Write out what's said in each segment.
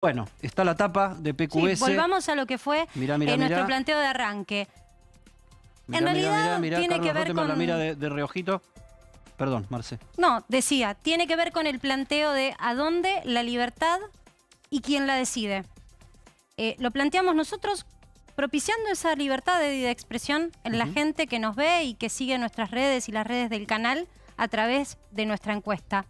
Bueno, está la tapa de PQS. Sí, volvamos a lo que fue nuestro planteo de arranque. En realidad tiene que ver con... Perdón, Marce. No, decía, tiene que ver con el planteo de a dónde la libertad y quién la decide. Lo planteamos nosotros propiciando esa libertad de expresión en la gente que nos ve y que sigue nuestras redes y las redes del canal a través de nuestra encuesta.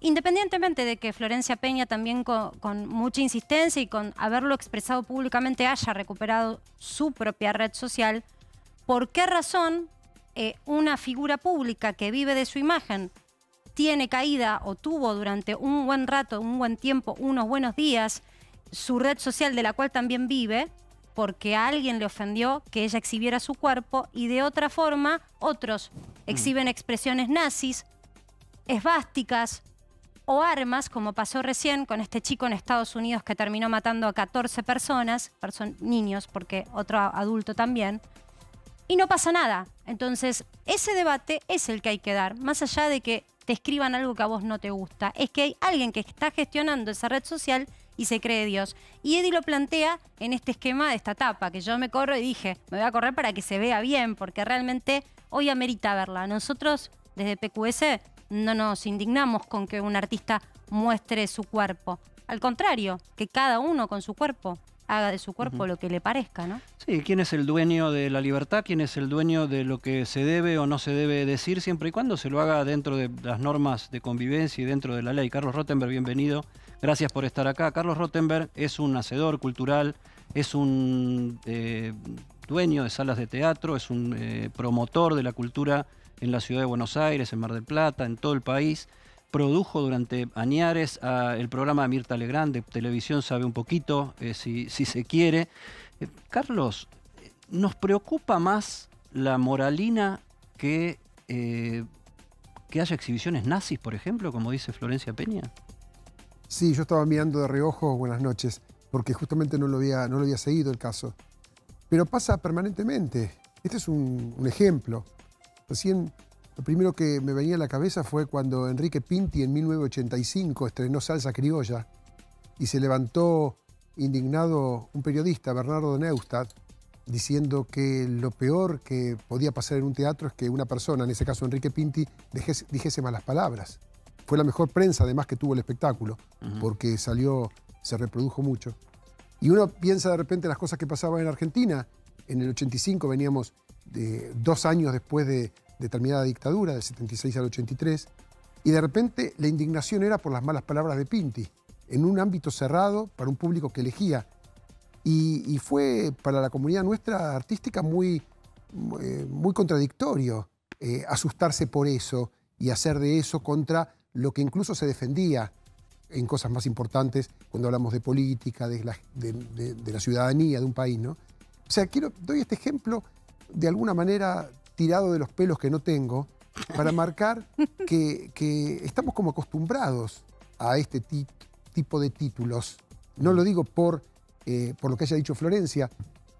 Independientemente de que Florencia Peña también con mucha insistencia y con haberlo expresado públicamente haya recuperado su propia red social, ¿por qué razón una figura pública que vive de su imagen tiene caída o tuvo durante un buen rato, un buen tiempo, unos buenos días, su red social de la cual también vive, porque a alguien le ofendió que ella exhibiera su cuerpo y de otra forma otros exhiben expresiones nazis, esvásticas o armas, como pasó recién con este chico en Estados Unidos que terminó matando a 14 personas, niños, porque otro adulto también, y no pasa nada? Entonces, ese debate es el que hay que dar, más allá de que te escriban algo que a vos no te gusta. Es que hay alguien que está gestionando esa red social y se cree Dios. Y Edi lo plantea en este esquema de esta tapa, que yo me corro y dije, me voy a correr para que se vea bien, porque realmente hoy amerita verla. Nosotros, desde PQS, no nos indignamos con que un artista muestre su cuerpo. Al contrario, que cada uno con su cuerpo haga de su cuerpo lo que le parezca, ¿no? Sí, quién es el dueño de la libertad, quién es el dueño de lo que se debe o no se debe decir, siempre y cuando se lo haga dentro de las normas de convivencia y dentro de la ley. Carlos Rottenberg, bienvenido. Gracias por estar acá. Carlos Rottenberg es un hacedor cultural, es un dueño de salas de teatro, es un promotor de la cultura en la ciudad de Buenos Aires, en Mar del Plata, en todo el país. Produjo durante añares el programa de Mirtha Legrand, de televisión sabe un poquito, si se quiere. Carlos, ¿nos preocupa más la moralina que haya exhibiciones nazis, por ejemplo, como dice Florencia Peña? Sí, yo estaba mirando de reojo, buenas noches, porque justamente no lo había seguido el caso. Pero pasa permanentemente. Este es un ejemplo. Recién... Lo primero que me venía a la cabeza fue cuando Enrique Pinti en 1985 estrenó Salsa Criolla y se levantó indignado un periodista, Bernardo Neustadt, diciendo que lo peor que podía pasar en un teatro es que una persona, en ese caso Enrique Pinti, dijese malas palabras. Fue la mejor prensa además que tuvo el espectáculo, porque salió, se reprodujo mucho. Y uno piensa de repente las cosas que pasaban en Argentina. En el 85 veníamos 2 años después de determinada dictadura, del 76 al 83, y de repente la indignación era por las malas palabras de Pinti, en un ámbito cerrado para un público que elegía. Y fue para la comunidad nuestra artística muy contradictorio asustarse por eso y hacer de eso contra lo que incluso se defendía en cosas más importantes cuando hablamos de política, de la ciudadanía de un país, ¿no? O sea, doy este ejemplo de alguna manera tirado de los pelos que no tengo, para marcar que estamos como acostumbrados a este tipo de títulos. No lo digo por lo que haya dicho Florencia,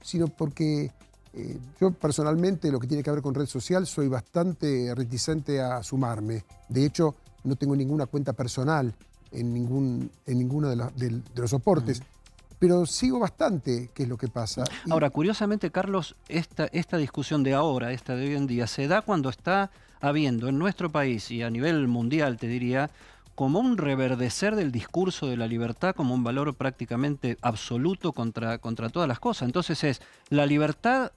sino porque yo personalmente, lo que tiene que ver con red social, soy bastante reticente a sumarme. De hecho, no tengo ninguna cuenta personal en ninguno de los soportes. Pero sigo bastante qué es lo que pasa. Ahora, curiosamente, Carlos, esta discusión de ahora, esta de hoy en día, se da cuando está habiendo en nuestro país y a nivel mundial, te diría, como un reverdecer del discurso de la libertad como un valor prácticamente absoluto contra todas las cosas. Entonces es la libertad,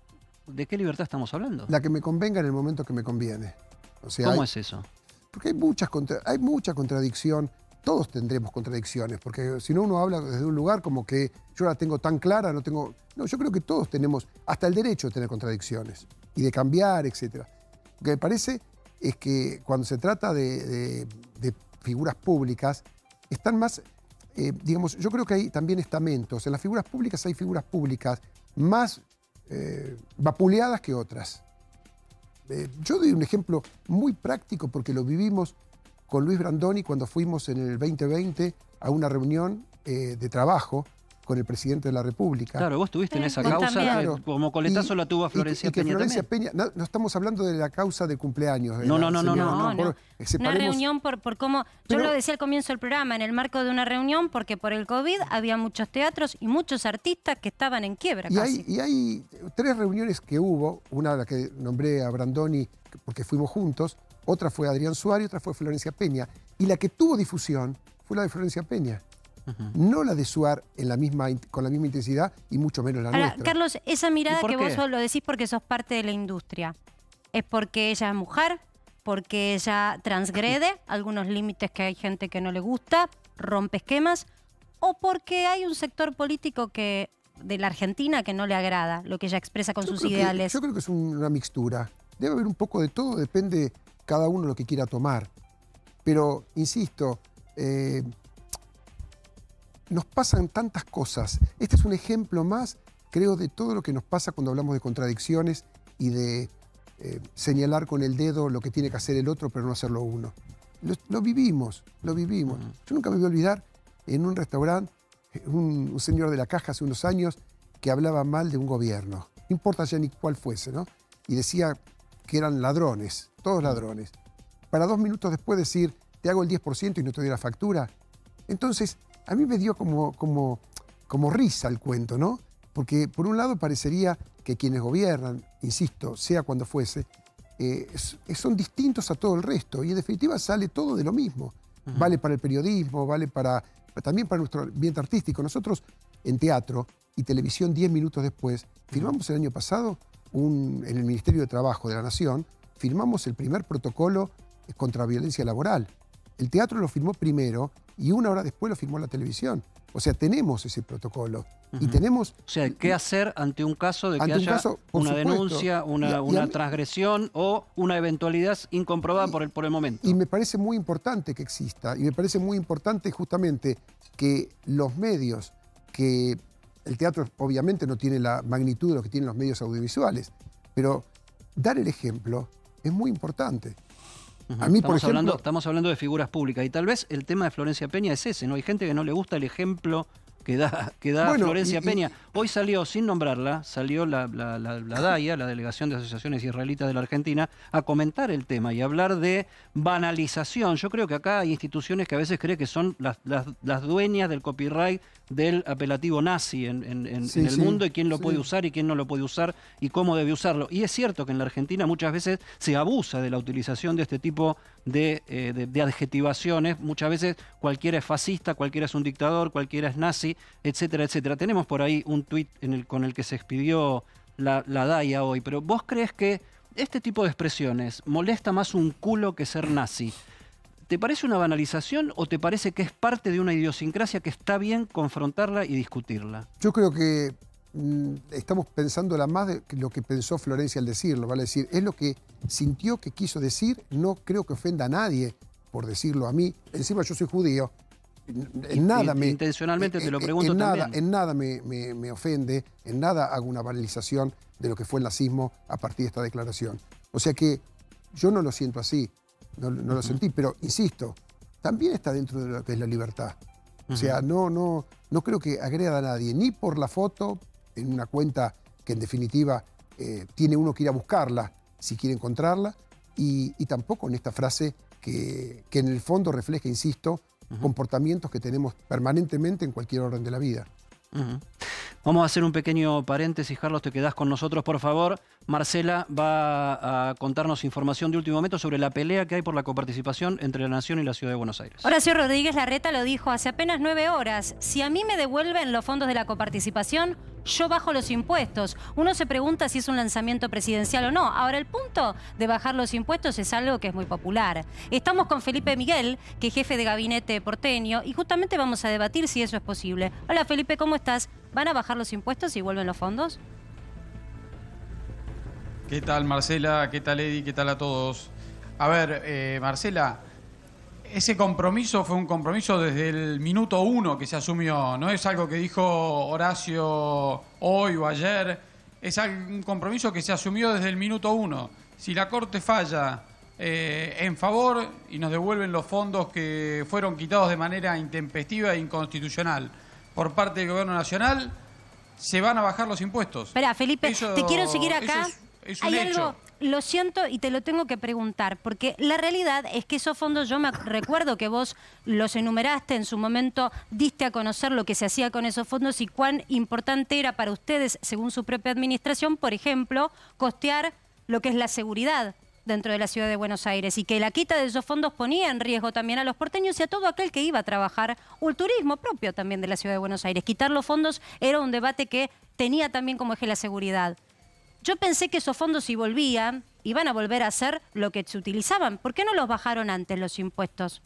¿de qué libertad estamos hablando? La que me convenga en el momento que me conviene. O sea, ¿cómo es eso? Porque hay mucha contradicción. Todos tendremos contradicciones, porque si no uno habla desde un lugar como que yo la tengo tan clara, no tengo... No, yo creo que todos tenemos hasta el derecho de tener contradicciones y de cambiar, etc. Lo que me parece es que cuando se trata de figuras públicas, están más, digamos, yo creo que hay también estamentos. En las figuras públicas hay figuras públicas más vapuleadas que otras. Yo doy un ejemplo muy práctico porque lo vivimos con Luis Brandoni cuando fuimos en el 2020 a una reunión de trabajo por el presidente de la República. Claro, vos estuviste en esa causa, claro, que como coletazo la tuvo a Florencia Peña. Que Florencia Peña, no estamos hablando de la causa de cumpleaños. De una reunión por cómo... Yo lo decía al comienzo del programa, en el marco de una reunión, porque por el COVID había muchos teatros y muchos artistas que estaban en quiebra casi. Y hay tres reuniones que hubo, una la que nombré a Brandoni porque fuimos juntos, otra fue Adrián Suárez, otra fue Florencia Peña. Y la que tuvo difusión fue la de Florencia Peña. Uh-huh. No la de Suar con la misma intensidad y mucho menos la nuestra. Carlos, esa mirada que vos lo decís porque sos parte de la industria, ¿es porque ella es mujer? ¿Porque ella transgrede algunos límites que hay gente que no le gusta, rompe esquemas? ¿O porque hay un sector político que de la Argentina que no le agrada lo que ella expresa con sus ideales? Yo creo que es una mixtura. Debe haber un poco de todo, depende cada uno lo que quiera tomar. Pero, insisto, nos pasan tantas cosas. Este es un ejemplo más, creo, de todo lo que nos pasa cuando hablamos de contradicciones y de señalar con el dedo lo que tiene que hacer el otro, pero no hacerlo uno. Lo vivimos. Uh-huh. Yo nunca me voy a olvidar, en un restaurante, un señor de la caja hace unos años que hablaba mal de un gobierno, no importa ya ni cuál fuese, ¿no? Y decía que eran ladrones, todos ladrones. Para 2 minutos después decir, te hago el 10% y no te doy la factura. Entonces, a mí me dio como risa el cuento, ¿no? Porque por un lado parecería que quienes gobiernan, insisto, sea cuando fuese, son distintos a todo el resto y en definitiva sale todo de lo mismo. Uh-huh. Vale para el periodismo, vale también para nuestro ambiente artístico. Nosotros en teatro y televisión 10 minutos después, firmamos el año pasado en el Ministerio de Trabajo de la Nación, firmamos el primer protocolo contra violencia laboral. El teatro lo firmó primero y 1 hora después lo firmó la televisión. O sea, tenemos ese protocolo. Uh-huh. Y tenemos... O sea, ¿qué hacer ante un caso de que haya una denuncia, una transgresión o una eventualidad incomprobada por el momento? Y me parece muy importante que exista. Y me parece muy importante justamente que los medios, que el teatro obviamente no tiene la magnitud de lo que tienen los medios audiovisuales, pero dar el ejemplo es muy importante. A mí, estamos hablando de figuras públicas y tal vez el tema de Florencia Peña es ese, ¿no? Hay gente que no le gusta el ejemplo que da Florencia Peña. Hoy salió, sin nombrarla, salió la DAIA, la Delegación de Asociaciones Israelitas de la Argentina, a comentar el tema y hablar de banalización. Yo creo que acá hay instituciones que a veces creen que son las dueñas del copyright del apelativo nazi en el mundo y quién lo puede usar y quién no lo puede usar y cómo debe usarlo. Y es cierto que en la Argentina muchas veces se abusa de la utilización de este tipo de adjetivaciones. Muchas veces cualquiera es fascista, cualquiera es un dictador, cualquiera es nazi, etcétera, etcétera. Tenemos por ahí un tuit con el que se expidió la DAIA hoy, pero ¿vos crees que este tipo de expresiones molesta más un culo que ser nazi? ¿Te parece una banalización o te parece que es parte de una idiosincrasia que está bien confrontarla y discutirla? Yo creo que estamos pensándola más de lo que pensó Florencia al decirlo, ¿vale? Es decir, es lo que sintió que quiso decir, no creo que ofenda a nadie por decirlo a mí. Encima yo soy judío, intencionalmente te lo pregunto también. En nada me ofende, en nada hago una banalización de lo que fue el nazismo a partir de esta declaración. O sea que yo no lo siento así. No lo sentí, pero insisto, también está dentro de lo que es la libertad. O sea, no creo que agreda a nadie, ni por la foto, en una cuenta que en definitiva tiene uno que ir a buscarla, si quiere encontrarla, y tampoco en esta frase que en el fondo refleja, insisto, comportamientos que tenemos permanentemente en cualquier orden de la vida. Vamos a hacer un pequeño paréntesis, Carlos, te quedás con nosotros, por favor. Marcela va a contarnos información de último momento sobre la pelea que hay por la coparticipación entre la Nación y la Ciudad de Buenos Aires. Horacio Rodríguez Larreta lo dijo hace apenas 9 horas. Si a mí me devuelven los fondos de la coparticipación, yo bajo los impuestos. Uno se pregunta si es un lanzamiento presidencial o no. Ahora, el punto de bajar los impuestos es algo que es muy popular. Estamos con Felipe Miguel, que es jefe de gabinete porteño, y justamente vamos a debatir si eso es posible. Hola, Felipe, ¿cómo estás? ¿Van a bajar los impuestos y vuelven los fondos? ¿Qué tal, Marcela? ¿Qué tal, Edi? ¿Qué tal a todos? A ver, Marcela, ese compromiso fue un compromiso desde el minuto 1 que se asumió. No es algo que dijo Horacio hoy o ayer. Es un compromiso que se asumió desde el minuto 1. Si la Corte falla en favor y nos devuelven los fondos que fueron quitados de manera intempestiva e inconstitucional. por parte del Gobierno Nacional, se van a bajar los impuestos. Espera, Felipe, eso, te quiero seguir acá. Es un hecho. Algo, lo siento y te lo tengo que preguntar, porque la realidad es que esos fondos, yo me recuerdo que vos los enumeraste en su momento, diste a conocer lo que se hacía con esos fondos y cuán importante era para ustedes, según su propia administración, por ejemplo, costear lo que es la seguridad dentro de la ciudad de Buenos Aires, y que la quita de esos fondos ponía en riesgo también a los porteños y a todo aquel que iba a trabajar, o el turismo propio también de la ciudad de Buenos Aires. Quitar los fondos era un debate que tenía también como eje la seguridad. Yo pensé que esos fondos, si volvían, iban a volver a ser lo que se utilizaban. ¿Por qué no los bajaron antes los impuestos?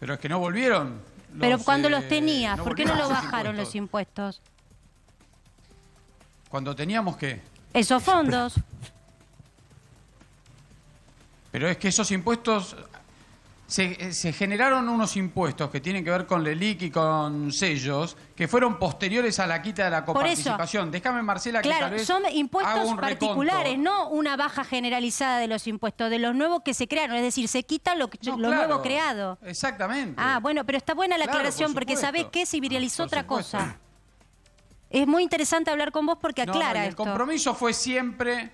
Pero es que no volvieron. Pero cuando los tenías, ¿por qué no los bajaron los impuestos? ¿Cuando teníamos qué? Esos fondos. Pero es que esos impuestos... Se generaron unos impuestos que tienen que ver con LELIC y con sellos, que fueron posteriores a la quita de la coparticipación. Déjame, Marcela, que tal vez son impuestos particulares, no una baja generalizada de los impuestos, de los nuevos que se crearon. Es decir, se quita lo nuevo creado. Exactamente. Ah, bueno, pero está buena la aclaración, porque ¿sabés qué? Se viralizó otra cosa. Es muy interesante hablar con vos porque aclara esto. El compromiso fue siempre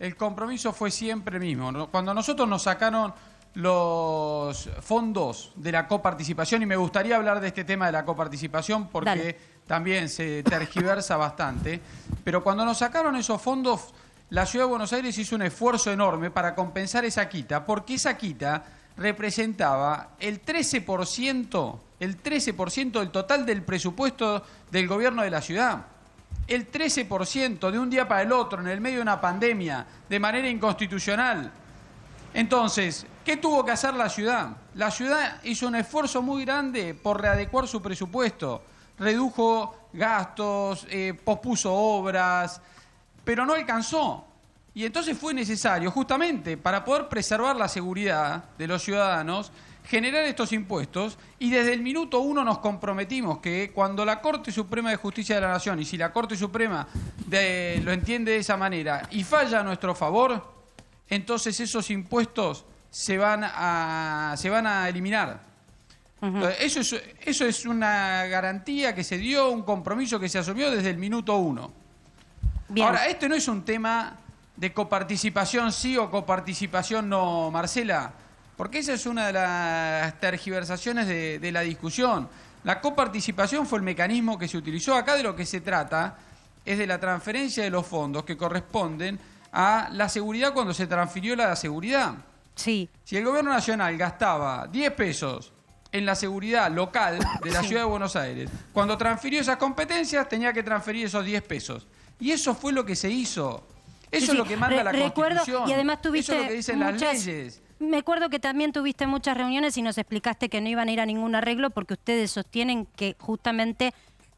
el mismo. Cuando nosotros nos sacaron los fondos de la coparticipación, y me gustaría hablar de este tema de la coparticipación porque también se tergiversa bastante, pero cuando nos sacaron esos fondos, la Ciudad de Buenos Aires hizo un esfuerzo enorme para compensar esa quita, porque esa quita representaba el 13%, del total del presupuesto del gobierno de la ciudad. El 13% de un día para el otro, en el medio de una pandemia, de manera inconstitucional. Entonces, ¿qué tuvo que hacer la ciudad? La ciudad hizo un esfuerzo muy grande por readecuar su presupuesto. Redujo gastos, pospuso obras, pero no alcanzó. Y entonces fue necesario, justamente, para poder preservar la seguridad de los ciudadanos, generar estos impuestos, y desde el minuto uno nos comprometimos que cuando la Corte Suprema de Justicia de la Nación, y si la Corte Suprema lo entiende de esa manera y falla a nuestro favor, entonces esos impuestos se van a eliminar. Entonces, eso es una garantía que se dio, un compromiso que se asumió desde el minuto uno. Bien. Ahora, este no es un tema de coparticipación sí o coparticipación no, Marcela, porque esa es una de las tergiversaciones de la discusión. La coparticipación fue el mecanismo que se utilizó. Acá de lo que se trata es de la transferencia de los fondos que corresponden a la seguridad cuando se transfirió la seguridad. Sí. Si el Gobierno Nacional gastaba 10 pesos en la seguridad local de la Ciudad de Buenos Aires, cuando transfirió esas competencias tenía que transferir esos 10 pesos. Y eso fue lo que se hizo. Eso es lo que manda la Constitución. Y además tuviste eso es lo que dicen las leyes. Me acuerdo que también tuviste muchas reuniones y nos explicaste que no iban a ir a ningún arreglo porque ustedes sostienen que justamente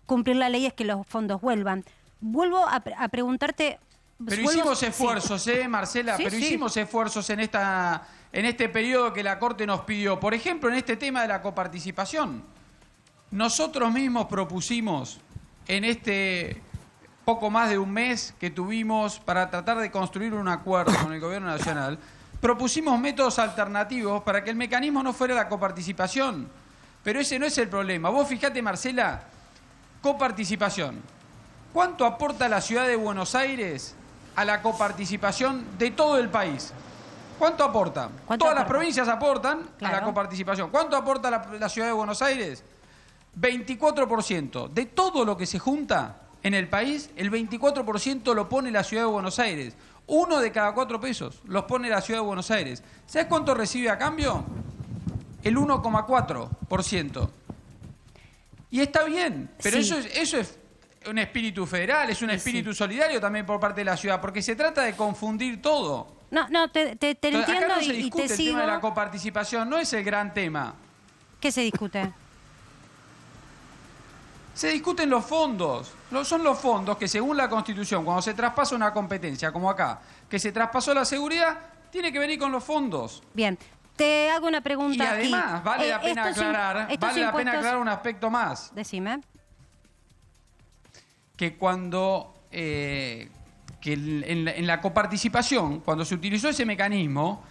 cumplir la ley es que los fondos vuelvan. Vuelvo a preguntarte... Pero hicimos esfuerzos, Marcela, hicimos esfuerzos en este periodo que la Corte nos pidió. Por ejemplo, en este tema de la coparticipación. Nosotros mismos propusimos en este poco más de un mes que tuvimos para tratar de construir un acuerdo con el Gobierno Nacional, propusimos métodos alternativos para que el mecanismo no fuera la coparticipación. Pero ese no es el problema. Vos fijate, Marcela, coparticipación. ¿Cuánto aporta la Ciudad de Buenos Aires a la coparticipación de todo el país? ¿Cuánto aporta? Todas las provincias aportan a la coparticipación. ¿Cuánto aporta la Ciudad de Buenos Aires? 24%. De todo lo que se junta en el país, el 24% lo pone la Ciudad de Buenos Aires. 1 de cada 4 pesos los pone la Ciudad de Buenos Aires. ¿Sabes cuánto recibe a cambio? El 1,4%. Y está bien, pero eso es un espíritu federal, es un espíritu solidario también por parte de la ciudad, porque se trata de confundir todo. No, te entiendo. Acá no se discute el tema de la coparticipación, no es el gran tema. ¿Qué se discute? Se discuten los fondos. Son los fondos que, según la Constitución, cuando se traspasa una competencia, como acá, que se traspasó la seguridad, tiene que venir con los fondos. Bien. Te hago una pregunta. Y además, vale la pena aclarar, un aspecto más. Decime. Que cuando en la coparticipación, cuando se utilizó ese mecanismo,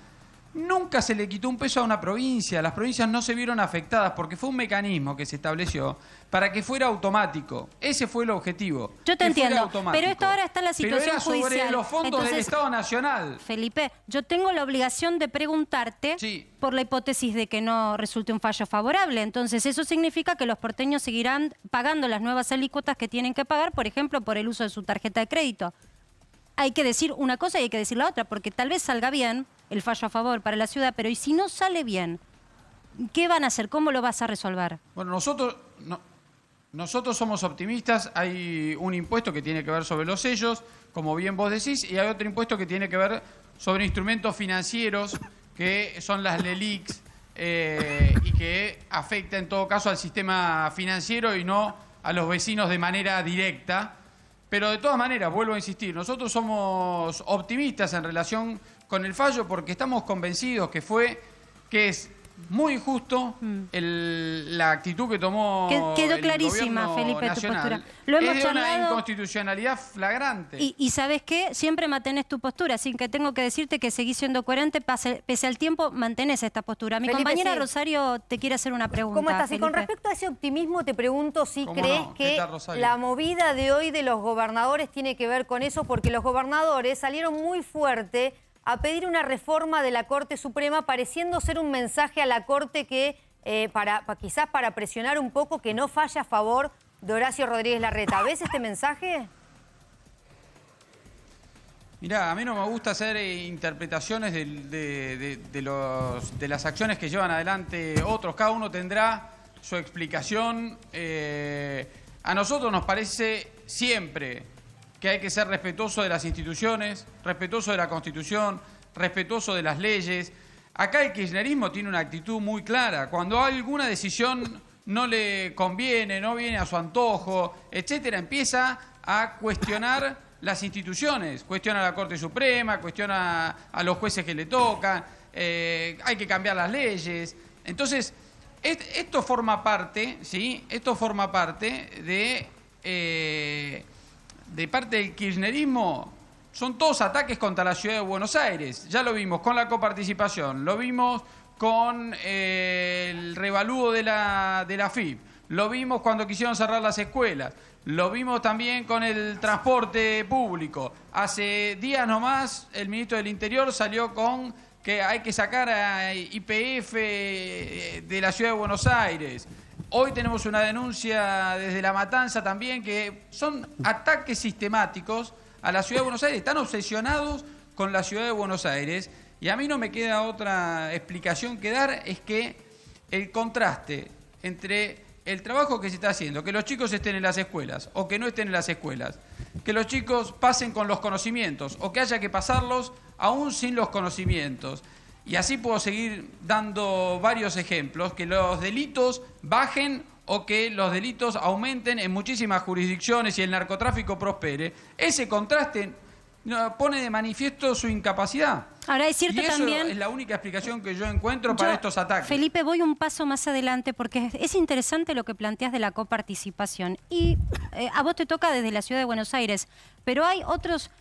Nunca se le quitó un peso a una provincia. Las provincias no se vieron afectadas porque fue un mecanismo que se estableció para que fuera automático. Ese fue el objetivo. Yo te entiendo, pero esto ahora está en la situación judicial. Pero era sobre los fondos del Estado Nacional. Felipe, yo tengo la obligación de preguntarte por la hipótesis de que no resulte un fallo favorable. Entonces, eso significa que los porteños seguirán pagando las nuevas alícuotas que tienen que pagar, por ejemplo, por el uso de su tarjeta de crédito. Hay que decir una cosa y hay que decir la otra, porque tal vez salga bien el fallo a favor para la ciudad, pero ¿y si no sale bien? ¿Qué van a hacer? ¿Cómo lo vas a resolver? Bueno, nosotros somos optimistas. Hay un impuesto que tiene que ver sobre los sellos, como bien vos decís, y hay otro impuesto que tiene que ver sobre instrumentos financieros, que son las LELICs, y que afecta en todo caso al sistema financiero y no a los vecinos de manera directa. Pero de todas maneras, vuelvo a insistir, nosotros somos optimistas en relación con el fallo porque estamos convencidos que es muy injusto la actitud que tomó el gobierno nacional. Quedó clarísima, Felipe, tu postura. Lo hemos charlado. Es una inconstitucionalidad flagrante. Y ¿sabes qué? Siempre mantenés tu postura, así que tengo que decirte que seguís siendo coherente, pese al tiempo mantenés esta postura. Mi compañera Rosario te quiere hacer una pregunta. ¿Cómo estás? Y con respecto a ese optimismo te pregunto si crees que la movida de hoy de los gobernadores tiene que ver con eso, porque los gobernadores salieron muy fuerte a pedir una reforma de la Corte Suprema, pareciendo ser un mensaje a la Corte que, quizás para presionar un poco, que no falle a favor de Horacio Rodríguez Larreta. ¿Ves este mensaje? Mirá, a mí no me gusta hacer interpretaciones de las acciones que llevan adelante otros. Cada uno tendrá su explicación. A nosotros nos parece siempre que hay que ser respetuoso de las instituciones, respetuoso de la Constitución, respetuoso de las leyes. Acá el kirchnerismo tiene una actitud muy clara. Cuando alguna decisión no le conviene, no viene a su antojo, etcétera, empieza a cuestionar las instituciones. Cuestiona a la Corte Suprema, cuestiona a los jueces que le tocan, hay que cambiar las leyes. Entonces, esto forma parte, ¿sí? Esto forma parte de parte del kirchnerismo. Son todos ataques contra la ciudad de Buenos Aires. Ya lo vimos con la coparticipación, lo vimos con el revalúo de la AFIP, lo vimos cuando quisieron cerrar las escuelas, lo vimos también con el transporte público. Hace días nomás el ministro del Interior salió con que hay que sacar a YPF de la ciudad de Buenos Aires. Hoy tenemos una denuncia desde La Matanza también, que son ataques sistemáticos a la ciudad de Buenos Aires. Están obsesionados con la ciudad de Buenos Aires. Y a mí no me queda otra explicación que dar, es que el contraste entre el trabajo que se está haciendo, que los chicos estén en las escuelas o que no estén en las escuelas, que los chicos pasen con los conocimientos o que haya que pasarlos aún sin los conocimientos. Y así puedo seguir dando varios ejemplos, que los delitos bajen o que los delitos aumenten en muchísimas jurisdicciones y el narcotráfico prospere. Ese contraste pone de manifiesto su incapacidad. Ahora, es cierto, y eso también es la única explicación que yo encuentro para estos ataques. Felipe, voy un paso más adelante porque es interesante lo que planteas de la coparticipación. Y a vos te toca desde la ciudad de Buenos Aires, pero hay otros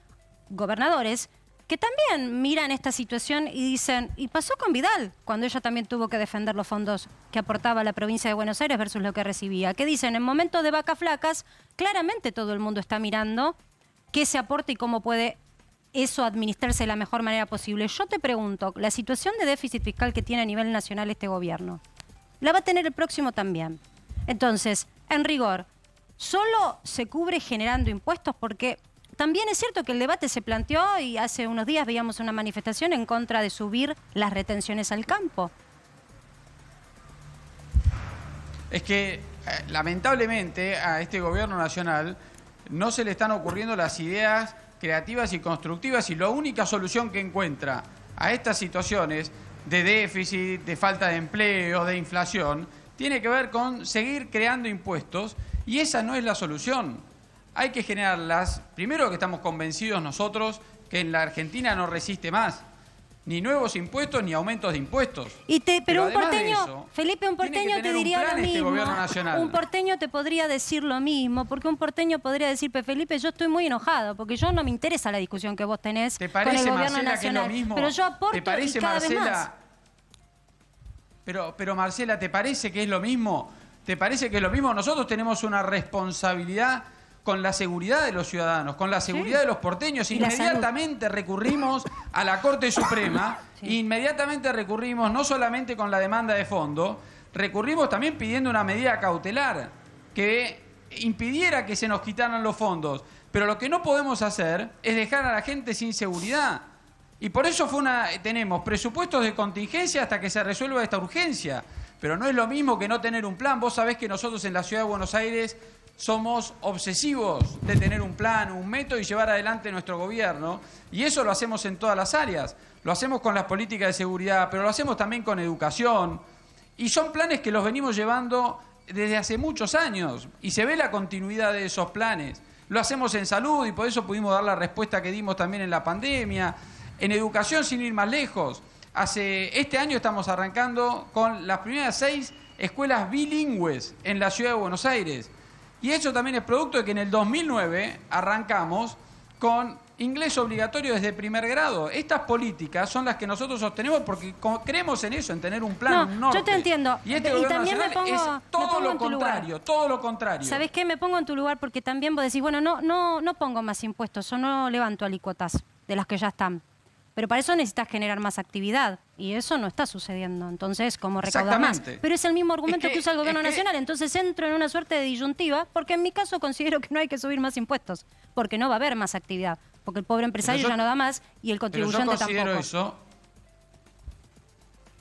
gobernadores que también miran esta situación y dicen, y pasó con Vidal, cuando ella también tuvo que defender los fondos que aportaba la provincia de Buenos Aires versus lo que recibía. Que dicen, en momentos de vacas flacas, claramente todo el mundo está mirando qué se aporta y cómo puede eso administrarse de la mejor manera posible. Yo te pregunto, la situación de déficit fiscal que tiene a nivel nacional este gobierno, la va a tener el próximo también. Entonces, en rigor, ¿solo se cubre generando impuestos? Porque también es cierto que el debate se planteó y hace unos días veíamos una manifestación en contra de subir las retenciones al campo. Es que, lamentablemente, a este gobierno nacional no se le están ocurriendo las ideas creativas y constructivas, y la única solución que encuentra a estas situaciones de déficit, de falta de empleo, de inflación, tiene que ver con seguir creando impuestos, y esa no es la solución. Hay que generarlas, primero que estamos convencidos nosotros que en la Argentina no resiste más, ni nuevos impuestos ni aumentos de impuestos. Y pero un porteño, eso, Felipe, un porteño te diría lo mismo. Este un porteño te podría decir lo mismo, porque un porteño podría decir, Felipe, yo estoy muy enojado, porque yo no me interesa la discusión que vos tenés con el gobierno nacional. Pero yo aporto y cada vez más. Pero Marcela, ¿te parece que es lo mismo? ¿Te parece que es lo mismo? Nosotros tenemos una responsabilidad con la seguridad de los ciudadanos, con la seguridad de los porteños. Inmediatamente recurrimos a la Corte Suprema, inmediatamente recurrimos no solamente con la demanda de fondo, recurrimos también pidiendo una medida cautelar que impidiera que se nos quitaran los fondos. Pero lo que no podemos hacer es dejar a la gente sin seguridad. Y por eso fue tenemos presupuestos de contingencia hasta que se resuelva esta urgencia. Pero no es lo mismo que no tener un plan. Vos sabés que nosotros en la Ciudad de Buenos Aires somos obsesivos de tener un plan, un método y llevar adelante nuestro gobierno. Y eso lo hacemos en todas las áreas. Lo hacemos con las políticas de seguridad, pero lo hacemos también con educación. Y son planes que los venimos llevando desde hace muchos años. Y se ve la continuidad de esos planes. Lo hacemos en salud y por eso pudimos dar la respuesta que dimos también en la pandemia. En educación, sin ir más lejos. Este año estamos arrancando con las primeras 6 escuelas bilingües en la Ciudad de Buenos Aires. Y eso también es producto de que en el 2009 arrancamos con inglés obligatorio desde primer grado. Estas políticas son las que nosotros sostenemos porque creemos en eso, en tener un plan norte. Yo te entiendo. Y también me pongo, todo lo contrario. ¿Sabés qué? Me pongo en tu lugar porque también vos decís, bueno, no pongo más impuestos o no levanto alícuotas de las que ya están. Pero para eso necesitas generar más actividad. Y eso no está sucediendo. Entonces, ¿cómo recaudar más? Pero es el mismo argumento que usa el gobierno nacional. Entonces entro en una suerte de disyuntiva, porque en mi caso considero que no hay que subir más impuestos, porque no va a haber más actividad, porque el pobre empresario ya no da más y el contribuyente tampoco. Yo considero eso.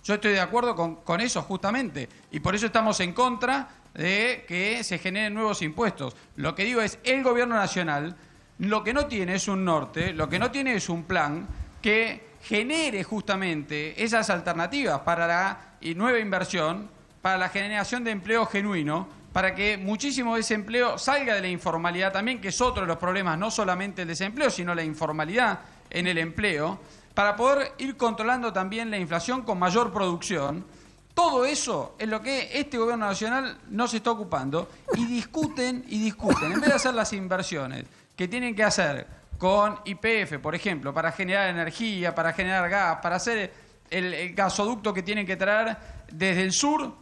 Yo estoy de acuerdo con eso justamente. Y por eso estamos en contra de que se generen nuevos impuestos. Lo que digo es, el gobierno nacional lo que no tiene es un norte, lo que no tiene es un plan que genere justamente esas alternativas para la nueva inversión, para la generación de empleo genuino, para que muchísimo desempleo salga de la informalidad también, que es otro de los problemas, no solamente el desempleo, sino la informalidad en el empleo, para poder ir controlando también la inflación con mayor producción. Todo eso es lo que este gobierno nacional no se está ocupando y discuten. En vez de hacer las inversiones que tienen que hacer con YPF, por ejemplo, para generar energía, para generar gas, para hacer el gasoducto que tienen que traer desde el sur.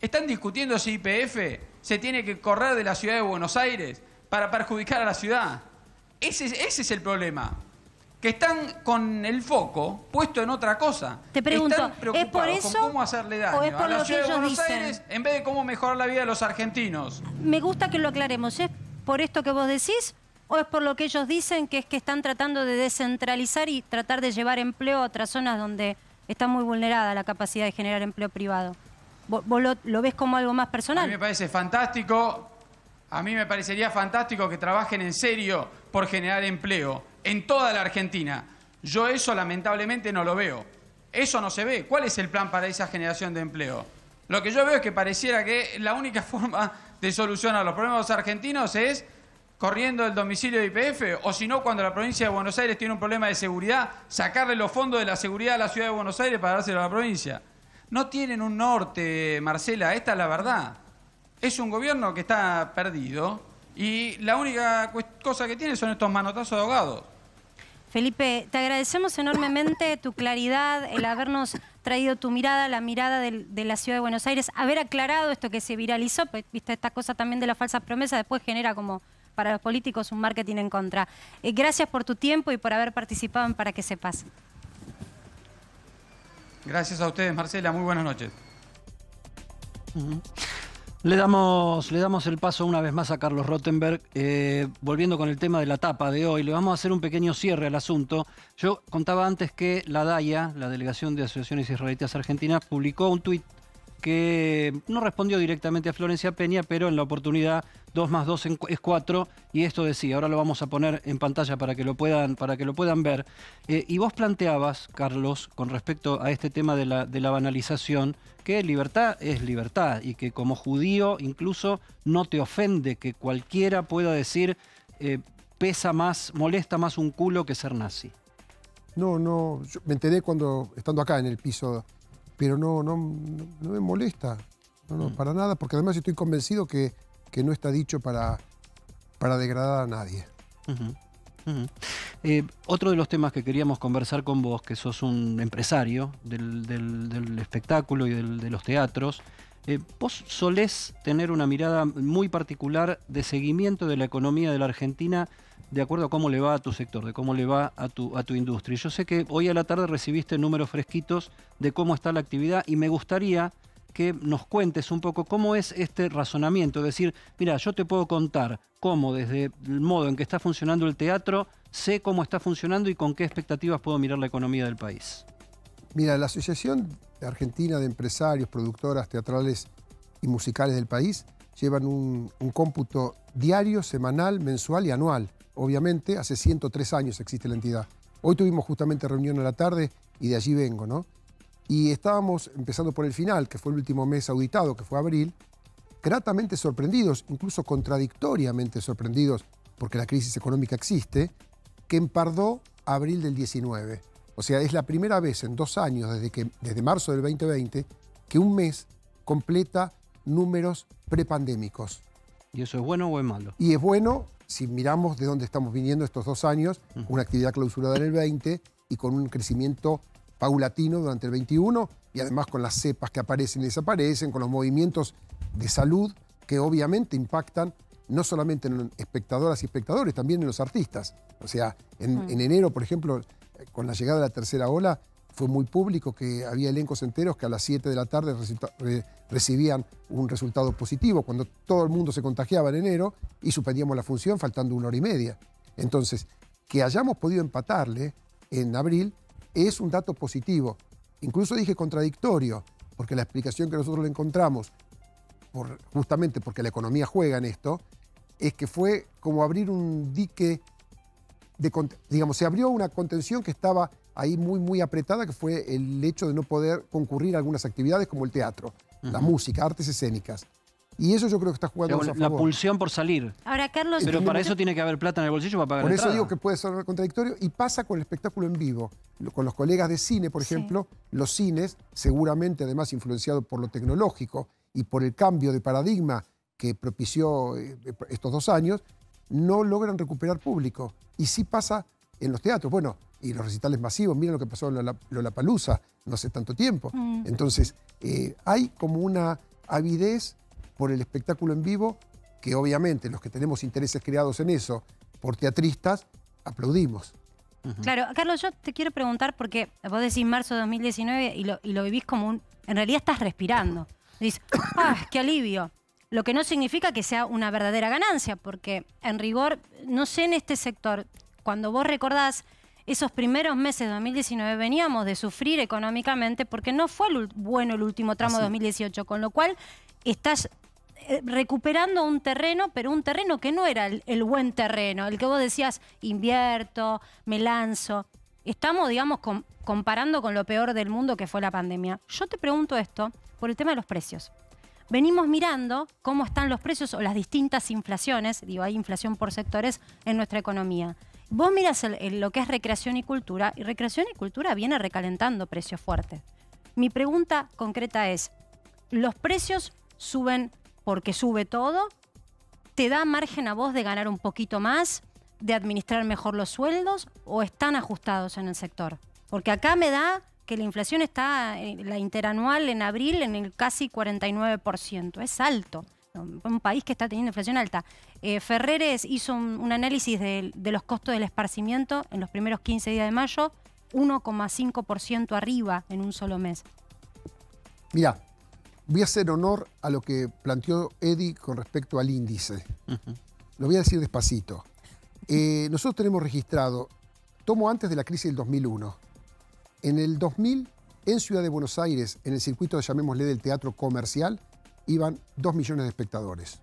Están discutiendo si YPF se tiene que correr de la Ciudad de Buenos Aires para perjudicar a la ciudad. Ese es el problema. Que están con el foco puesto en otra cosa. Te pregunto, están preocupados ¿es por eso, con cómo hacerle daño o es por a la Ciudad de Buenos Aires en vez de cómo mejorar la vida de los argentinos? Me gusta que lo aclaremos. ¿Es por esto que vos decís? ¿O es por lo que ellos dicen, que es que están tratando de descentralizar y tratar de llevar empleo a otras zonas donde está muy vulnerada la capacidad de generar empleo privado? ¿Vos lo ves como algo más personal? A mí me parece fantástico, a mí me parecería fantástico que trabajen en serio por generar empleo en toda la Argentina. Yo eso lamentablemente no lo veo. Eso no se ve. ¿Cuál es el plan para esa generación de empleo? Lo que yo veo es que pareciera que la única forma de solucionar los problemas de los argentinos es corriendo del domicilio de YPF, o si no, cuando la provincia de Buenos Aires tiene un problema de seguridad, sacarle los fondos de la seguridad a la Ciudad de Buenos Aires para dárselo a la provincia. No tienen un norte, Marcela, esta es la verdad. Es un gobierno que está perdido y la única cosa que tiene son estos manotazos de ahogados. Felipe, te agradecemos enormemente tu claridad, el habernos traído tu mirada, la mirada de la Ciudad de Buenos Aires, haber aclarado esto que se viralizó, viste, esta cosa también de las falsas promesas, después genera como para los políticos un marketing en contra. Gracias por tu tiempo y por haber participado en Para Que Sepas. Gracias a ustedes, Marcela. Muy buenas noches. Le damos el paso una vez más a Carlos Rottenberg. Volviendo con el tema de la tapa de hoy, le vamos a hacer un pequeño cierre al asunto. Yo contaba antes que la DAIA, la Delegación de Asociaciones Israelitas Argentinas, publicó un tuit que no respondió directamente a Florencia Peña, pero en la oportunidad 2 más 2 es 4, y esto decía, ahora lo vamos a poner en pantalla para que lo puedan ver. Y vos planteabas, Carlos, con respecto a este tema de la banalización, que libertad es libertad, y que como judío incluso no te ofende que cualquiera pueda decir pesa más, molesta más un culo que ser nazi. No, no, yo me enteré cuando, estando acá en el piso, pero no me molesta, para nada, porque además estoy convencido que no está dicho para degradar a nadie. Otro de los temas que queríamos conversar con vos, que sos un empresario del espectáculo y de los teatros, vos solés tener una mirada muy particular de seguimiento de la economía de la Argentina de acuerdo a cómo le va a tu sector, de cómo le va a tu industria. Yo sé que hoy a la tarde recibiste números fresquitos de cómo está la actividad y me gustaría que nos cuentes un poco cómo es este razonamiento. Es decir, mira, yo te puedo contar cómo desde el modo en que está funcionando el teatro, sé cómo está funcionando y con qué expectativas puedo mirar la economía del país. Mira, la Asociación Argentina de Empresarios, Productoras Teatrales y Musicales del país llevan un cómputo diario, semanal, mensual y anual. Obviamente, hace 103 años existe la entidad. Hoy tuvimos justamente reunión a la tarde y de allí vengo, ¿no? Y estábamos empezando por el final, que fue el último mes auditado, que fue abril, gratamente sorprendidos, incluso contradictoriamente sorprendidos, porque la crisis económica existe, que empardó abril del 19. O sea, es la primera vez en 2 años, desde marzo del 2020, que un mes completa números prepandémicos. ¿Y eso es bueno o es malo? Y es bueno si miramos de dónde estamos viniendo estos 2 años, una actividad clausurada en el 20 y con un crecimiento paulatino durante el 21 y además con las cepas que aparecen y desaparecen, con los movimientos de salud que obviamente impactan no solamente en espectadoras y espectadores, también en los artistas. O sea, en enero, por ejemplo, con la llegada de la tercera ola, fue muy público que había elencos enteros que a las 7 de la tarde recibían un resultado positivo, cuando todo el mundo se contagiaba en enero y suspendíamos la función faltando 1 hora y media. Entonces, que hayamos podido empatarle en abril es un dato positivo, incluso dije contradictorio, porque la explicación que nosotros le encontramos, justamente porque la economía juega en esto, es que fue como abrir un dique, digamos, se abrió una contención que estaba ahí muy, muy apretada, que fue el hecho de no poder concurrir a algunas actividades como el teatro, la música, artes escénicas. Y eso yo creo que está jugando a favor. La pulsión por salir. Ahora, Carlos, pero para eso tiene que haber plata en el bolsillo para pagar la entrada. Por eso digo que puede ser contradictorio y pasa con el espectáculo en vivo. Con los colegas de cine, por ejemplo, los cines, seguramente además influenciados por lo tecnológico y por el cambio de paradigma que propició estos 2 años, no logran recuperar público. Y sí pasa en los teatros. Bueno, y los recitales masivos, miren lo que pasó en Lollapalooza no hace tanto tiempo. Entonces, hay como una avidez por el espectáculo en vivo, que obviamente los que tenemos intereses creados en eso, por teatristas, aplaudimos. Claro, Carlos, yo te quiero preguntar, porque vos decís marzo de 2019 y lo vivís como un... En realidad estás respirando. Dices, ¡ah, qué alivio! Lo que no significa que sea una verdadera ganancia, porque en rigor, no sé en este sector, cuando vos recordás esos primeros meses de 2019, veníamos de sufrir económicamente porque no fue el último tramo de 2018, con lo cual estás recuperando un terreno, pero un terreno que no era el buen terreno, el que vos decías, invierto, me lanzo. Estamos, digamos, comparando con lo peor del mundo que fue la pandemia. Yo te pregunto esto por el tema de los precios. Venimos mirando cómo están los precios o las distintas inflaciones, digo, hay inflación por sectores en nuestra economía. Vos mirás lo que es recreación y cultura, y recreación y cultura viene recalentando precios fuertes. Mi pregunta concreta es, ¿los precios suben porque sube todo? ¿Te da margen a vos de ganar un poquito más, de administrar mejor los sueldos o están ajustados en el sector? Porque acá me da que la inflación está, la interanual en abril, en el casi 49%. Es alto. Un país que está teniendo inflación alta. Ferreres hizo un análisis de los costos del esparcimiento en los primeros 15 días de mayo, 1,5% arriba en un solo mes. Mirá, voy a hacer honor a lo que planteó Edi con respecto al índice. Lo voy a decir despacito. Nosotros tenemos registrado, tomo antes de la crisis del 2001, en el 2000, en Ciudad de Buenos Aires, en el circuito, llamémosle, del teatro comercial, iban 2 millones de espectadores.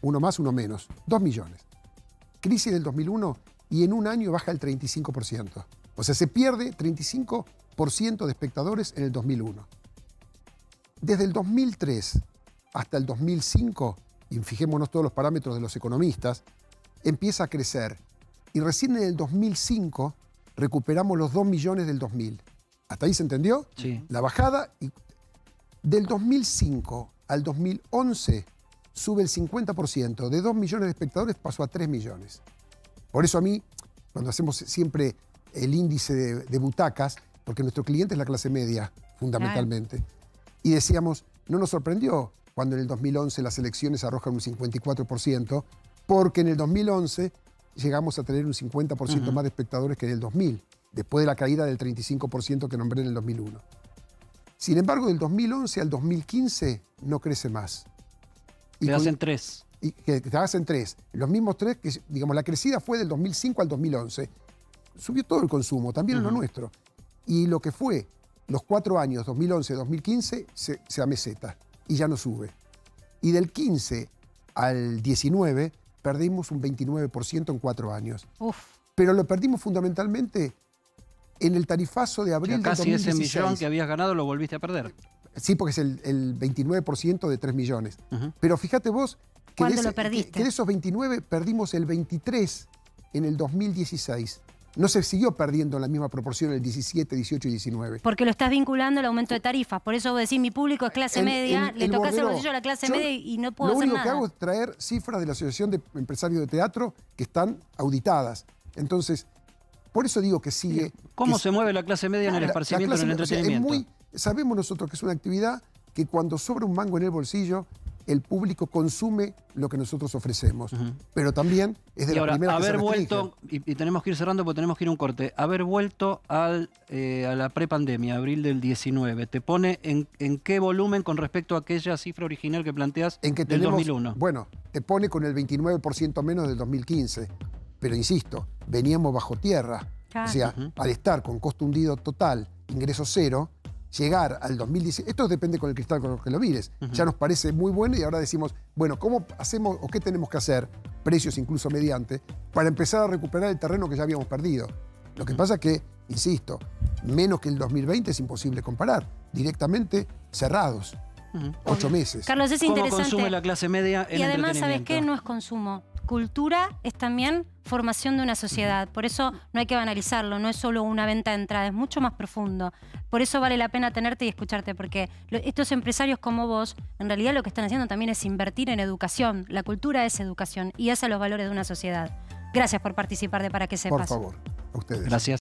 Uno más, uno menos. 2 millones. Crisis del 2001 y en un año baja el 35%. O sea, se pierde 35% de espectadores en el 2001. Desde el 2003 hasta el 2005, y fijémonos todos los parámetros de los economistas, empieza a crecer. Y recién en el 2005 recuperamos los 2 millones del 2000. ¿Hasta ahí se entendió? Sí. La bajada. Y del 2005 al 2011 sube el 50%. De 2 millones de espectadores pasó a 3 millones. Por eso a mí, cuando hacemos siempre el índice de butacas, porque nuestro cliente es la clase media, fundamentalmente. Claro. Y decíamos, no nos sorprendió cuando en el 2011 las elecciones arrojan un 54%, porque en el 2011 llegamos a tener un 50% más de espectadores que en el 2000, después de la caída del 35% que nombré en el 2001. Sin embargo, del 2011 al 2015 no crece más. Y te hacen 3. Y te hacen 3. Los mismos 3, que, digamos, la crecida fue del 2005 al 2011. Subió todo el consumo, también lo nuestro. Y lo que fue los 4 años, 2011-2015, se ameseta y ya no sube. Y del 15 al 19 perdimos un 29% en 4 años. Uf. Pero lo perdimos fundamentalmente en el tarifazo de abril de 2016. Casi ese millón que habías ganado lo volviste a perder. Sí, porque es el 29% de 3 millones. Pero fíjate vos que de esos 29 perdimos el 23 en el 2016. No se siguió perdiendo en la misma proporción el 17, 18 y 19. Porque lo estás vinculando al aumento de tarifas. Por eso vos decís, mi público es clase media, le tocás el bolsillo a la clase media y no puedo hacer nada. Lo único que hago es traer cifras de la Asociación de Empresarios de Teatro que están auditadas. Entonces, por eso digo que sigue... ¿Cómo se mueve la clase media en el esparcimiento, en el entretenimiento? O sea, sabemos nosotros que es una actividad que cuando sobra un mango en el bolsillo... el público consume lo que nosotros ofrecemos. Pero también es de la primera que se restringe. Y tenemos que ir cerrando porque tenemos que ir a un corte. Haber vuelto a la prepandemia, abril del 19, ¿te pone en qué volumen con respecto a aquella cifra original que planteas en que del 2001? Bueno, te pone con el 29% menos del 2015. Pero insisto, veníamos bajo tierra. O sea, al estar con costo hundido total, ingreso cero... llegar al 2016, esto depende con el cristal con el que lo mires, ya nos parece muy bueno y ahora decimos, bueno, ¿cómo hacemos o qué tenemos que hacer, precios incluso mediante, para empezar a recuperar el terreno que ya habíamos perdido? Lo que pasa es que, insisto, menos que el 2020 es imposible comparar, directamente cerrados, 8 meses. Carlos, es interesante. ¿Cómo consume la clase media en entretenimiento? Y además, ¿sabes qué? No es consumo. Cultura es también formación de una sociedad, por eso no hay que banalizarlo, no es solo una venta de entrada, es mucho más profundo. Por eso vale la pena tenerte y escucharte, porque estos empresarios como vos, en realidad lo que están haciendo también es invertir en educación. La cultura es educación y hace los valores de una sociedad. Gracias por participar de Para Que Sepas. Por favor, a ustedes. Gracias.